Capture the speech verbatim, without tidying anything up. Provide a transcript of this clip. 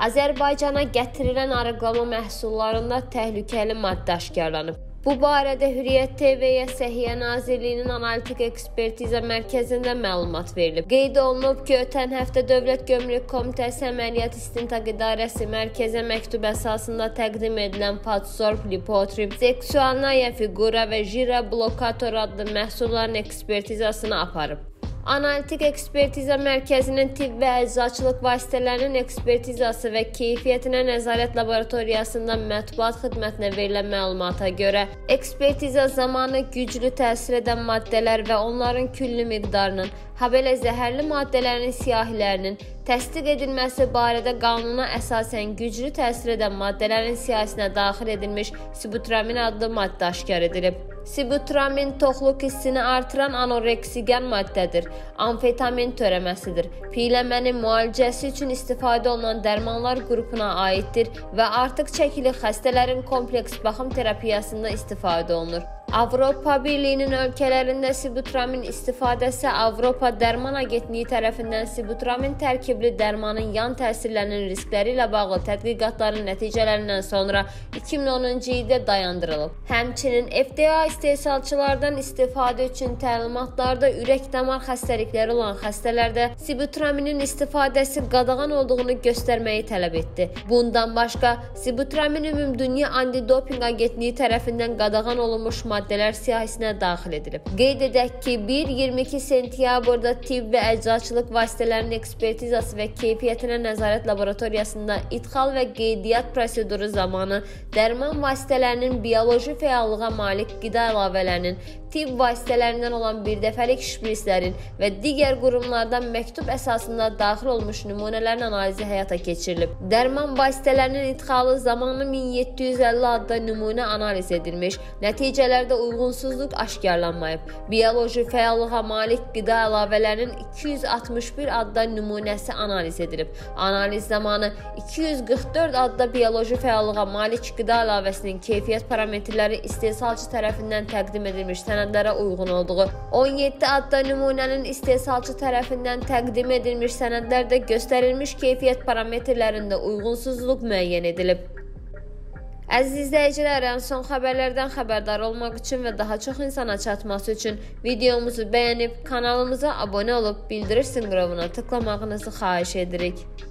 Azərbaycana gətirilən arıqlama məhsullarında təhlükəli maddə aşkarlanıb. Bu barədə Hürriyyət T V-yə Səhiyyə Nazirliyinin Analitik Ekspertizə Mərkəzində məlumat verilib. Qeyd olunub ki, ötən həftə Dövlət Gömrük Komitəsi Əməliyyat İstintaq İdarəsi mərkəzə məktub əsasında təqdim edilən Fatsorp Lipotrip, Seksual Naya Figura və Jira Blokator adlı məhsulların ekspertizasını aparıb. Analitik Ekspertizə Mərkəzinin tibb və əczaçılıq vasitələrinin ekspertizası və keyfiyyətinə nəzarət laboratoriyasında mətbuat xidmətinə verilən məlumata görə, ekspertiza zamanı güclü təsir edən maddələr və onların küllü miqdarının, habelə zəhərli maddələrin siyahilərinin təsdiq edilməsi barədə qanuna əsasən güclü təsir edən maddələrin siyahisinə daxil edilmiş sibutramin adlı maddə aşkar edilib. Sibutramin toxluq hissini artıran anoreksigen maddədir, amfetamin törəməsidir, piyləmənin müalicəsi üçün istifadə olunan dərmanlar qrupuna aiddir və artıq çəkili xəstələrin kompleks baxım terapiyasında istifadə olunur. Avropa Birliyinin ölkələrində sibutramin istifadəsi Avropa Derman Agentniyi tərəfindən sibutramin tərkibli dərmanın yan təsirlərinin riskləri ilə bağlı tədqiqatların nəticələrindən sonra iki min onuncu ildə dayandırılıb. Həmçinin F D A istehsalçılardan istifadə üçün təlimatlarda ürək damar xəstəlikləri olan xəstələrdə sibutraminin istifadəsi qadağan olduğunu göstərməyi tələb etdi. Bundan başqa, sibutramin Ümumdünya Antidoping Agentliyi tərəfindən qadağan olunmuş maddə maddələr siyahisinə daxil edilib. Qeyd edək ki, bir iyirmi iki sentyabrda tibb və əczaçılıq vasitələrinin ekspertizası və keyfiyyətinə nəzarət laboratoriyasında idxal və qeydiyyat proseduru zamanı dərman vasitələrinin bioloji fəallığa malik qida əlavələrinin, tibb vasitələrindən olan birdəfəlik şprislərin və digər qurumlardan məktub əsasında daxil olmuş nümunələrin analizi həyata keçirilib. Dərman vasitələrinin idxalı zamanı min yeddi yüz əlli adda nümunə analiz edilmiş, nəticələrdə uyğunsuzluq aşkarlanmayıb. Bioloji fəallığa malik qida əlavələrinin iki yüz altmış bir adda nümunəsi analiz edilib. Analiz zamanı iki yüz qırx dörd adda bioloji fəallığa malik qida əlavəsinin keyfiyyət parametrləri istehsalçı tərəfindən təqdim edilmiş sənədlərə uyğun olduğu, on yeddi adda nümunənin istehsalçı tərəfindən təqdim edilmiş sənədlərdə göstərilmiş keyfiyyət parametrlərində uyğunsuzluq müəyyən edilib. Əziz izləyicilər, ən son xəbərlərdən xəbərdar olmaq üçün və daha çox insana çatması üçün videomuzu bəyənib, kanalımıza abunə olub, bildirim zəngrovuna tıklamağınızı xahiş edirik.